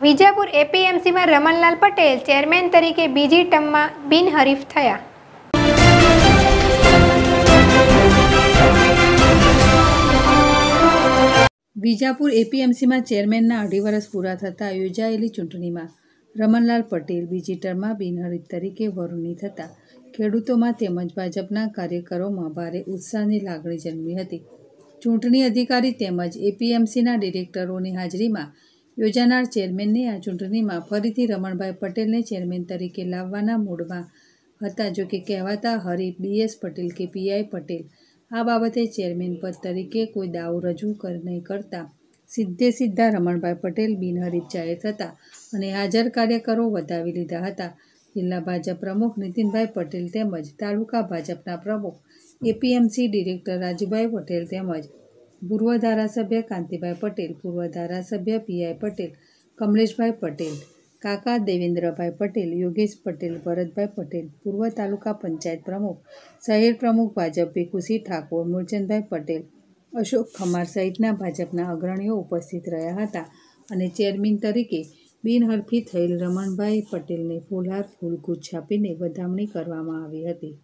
વિજાપુર એપીએમસીમાં રમણલાલ પટેલ ચેરમેન તરીકે બીજી ટર્મમાં બિનહરીફ થયા. વિજાપુર એપીએમસીમાં ચેરમેનના 2.5 વર્ષ પૂરા થતાં યોજાયેલી ચૂંટણીમાં રમણલાલ પટેલ બીજી ટર્મમાં બિનહરીફ તરીકે વરૂણી થતા ખેડૂતોમાં તેમજ ભાજપના કાર્યકરોમાં ભારે ઉત્સાહની લાગણી જન્મી હતી. ચૂંટણી અધિકારી તેમજ એપીએમસીના ડિરેક્ટરોની હાજરીમાં યોજાનાર ચેરમેનની આ ચૂંટણીમાં ફરીથી રમણભાઈ પટેલને ચેરમેન તરીકે લાવવાના મૂડમાં હતા. જો કે કહેવાતા હરીફ બીએસ પટેલ કે પીઆઈ પટેલ આ બાબતે ચેરમેન પદ તરીકે કોઈ દાવો રજૂ નહીં કરતા સીધે સીધા રમણભાઈ પટેલ બિનહરીફ જાહેર થતા અને હાજર કાર્યકરો વધાવી લીધા હતા. જિલ્લા ભાજપ પ્રમુખ નીતિનભાઈ પટેલ તેમજ તાલુકા ભાજપના પ્રમુખ એપીએમસી ડિરેક્ટર રાજુભાઈ પટેલ તેમજ પૂર્વ ધારાસભ્ય કાંતિભાઈ પટેલ, પૂર્વ ધારાસભ્ય પીઆઈ પટેલ, કમલેશભાઈ પટેલ, કાકા દેવેન્દ્રભાઈ પટેલ, યોગેશ પટેલ, ભરતભાઈ પટેલ, પૂર્વ તાલુકા પંચાયત પ્રમુખ શહેર પ્રમુખ ભાજપ વિકુશી ઠાકોર, મુલજનભાઈ પટેલ, અશોક ખમાર સહિતના ભાજપના અગ્રણીઓ ઉપસ્થિત રહ્યા હતા અને ચેરમેન તરીકે બિનહરીફ થયેલ રમણભાઈ પટેલને ફૂલહાર ફૂલગુચ્છ આપીને વધામણી કરવામાં આવી હતી.